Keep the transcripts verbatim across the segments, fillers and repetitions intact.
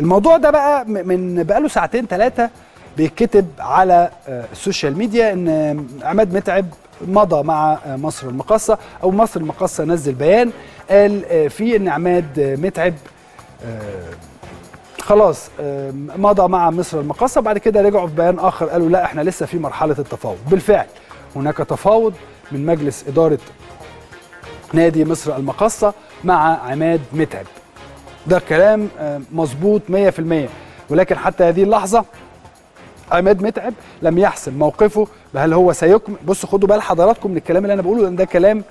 الموضوع ده بقى من بقاله ساعتين ثلاثة بيتكتب على السوشيال ميديا ان عماد متعب مضى مع مصر المقاصة، او مصر المقاصة نزل بيان قال فيه ان عماد متعب خلاص مضى مع مصر المقاصة، وبعد كده رجعوا في بيان اخر قالوا لا احنا لسه في مرحلة التفاوض. بالفعل هناك تفاوض من مجلس ادارة نادي مصر المقاصة مع عماد متعب. ده كلام مظبوط مية في المية، ولكن حتى هذه اللحظة عماد متعب لم يحسم موقفه. هل هو سيكمل؟ بصوا خدوا بال حضراتكم من الكلام اللي أنا بقوله، لأن ده كلام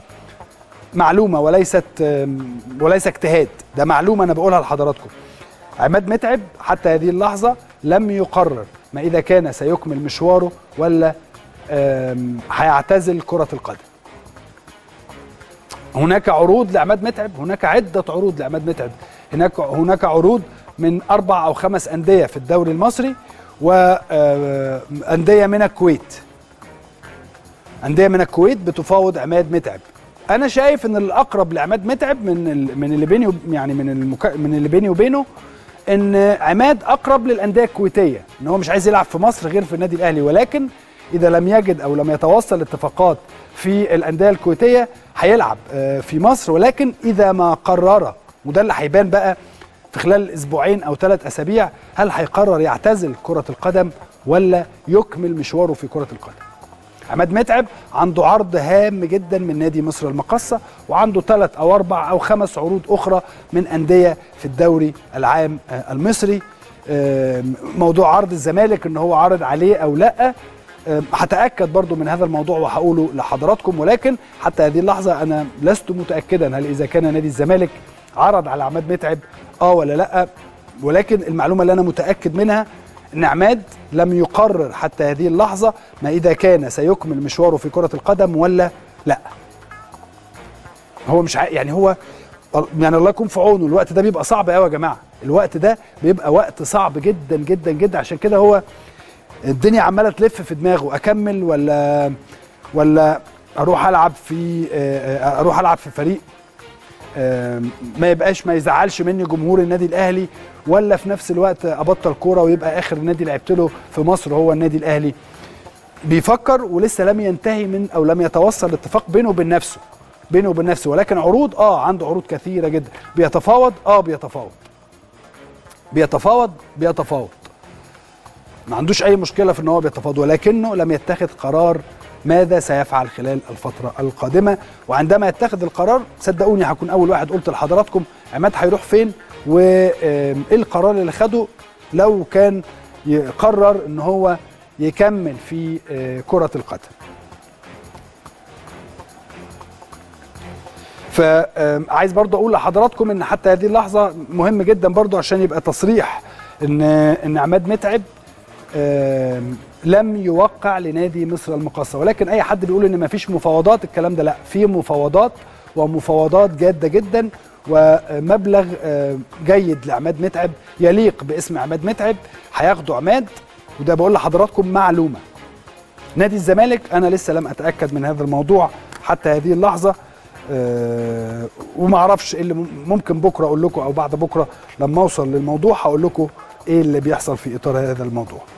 معلومة وليست وليس اجتهاد، ده معلومة أنا بقولها لحضراتكم. عماد متعب حتى هذه اللحظة لم يقرر ما إذا كان سيكمل مشواره ولا هيعتزل كرة القدم. هناك عروض لعماد متعب، هناك عدة عروض لعماد متعب، هناك هناك عروض من أربع أو خمس أندية في الدوري المصري، وأندية من الكويت. أندية من الكويت بتفاوض عماد متعب. أنا شايف إن الأقرب لعماد متعب من من اللي بيني يعني من المكا... من اللي بيني وبينه إن عماد أقرب للأندية الكويتية، إن هو مش عايز يلعب في مصر غير في النادي الأهلي، ولكن إذا لم يجد أو لم يتوصل لاتفاقات في الأندية الكويتية هيلعب في مصر. ولكن إذا ما قرر، وده اللي هيبان بقى في خلال اسبوعين او ثلاث اسابيع، هل هيقرر يعتزل كرة القدم ولا يكمل مشواره في كرة القدم. عماد متعب عنده عرض هام جدا من نادي مصر المقاصة، وعنده ثلاث او اربع او خمس عروض اخرى من اندية في الدوري العام المصري. موضوع عرض الزمالك ان هو عرض عليه او لا، هتأكد برضو من هذا الموضوع وهقوله لحضراتكم، ولكن حتى هذه اللحظة انا لست متأكدا هل اذا كان نادي الزمالك عرض على عماد متعب اه ولا لا. ولكن المعلومه اللي انا متاكد منها ان عماد لم يقرر حتى هذه اللحظه ما اذا كان سيكمل مشواره في كره القدم ولا لا. هو مش ع... يعني هو يعني الله يكون في عونه. الوقت ده بيبقى صعب قوي يا جماعه، الوقت ده بيبقى وقت صعب جدا جدا جدا. عشان كده هو الدنيا عماله تلف في دماغه، اكمل ولا ولا اروح العب في اروح العب في فريق ما يبقاش ما يزعلش مني جمهور النادي الاهلي، ولا في نفس الوقت ابطل كوره ويبقى اخر نادي لعبت له في مصر هو النادي الاهلي. بيفكر ولسه لم ينتهي من او لم يتوصل لاتفاق بينه وبين نفسه بينه وبين نفسه ولكن عروض اه عنده عروض كثيره جدا. بيتفاوض اه بيتفاوض بيتفاوض بيتفاوض ما عندوش اي مشكله في ان هو بيتفاوض، ولكنه لم يتخذ قرار ماذا سيفعل خلال الفترة القادمة. وعندما يتخذ القرار صدقوني هكون أول واحد قلت لحضراتكم عماد هيروح فين وإيه القرار اللي خده لو كان يقرر إن هو يكمل في كرة القدم. فعايز برضه أقول لحضراتكم إن حتى هذه اللحظة مهم جدا برضه عشان يبقى تصريح إن إن عماد متعب لم يوقع لنادي مصر المقاصة. ولكن اي حد بيقول ان مفيش مفاوضات، الكلام ده لا، في مفاوضات ومفاوضات جادة جدا، ومبلغ جيد لعماد متعب يليق باسم عماد متعب هياخده عماد. وده بقول لحضراتكم معلومة. نادي الزمالك انا لسه لم اتأكد من هذا الموضوع حتى هذه اللحظة، وما اعرفش اللي ممكن بكره اقول لكم او بعد بكره لما اوصل للموضوع هقول لكم ايه اللي بيحصل في اطار هذا الموضوع.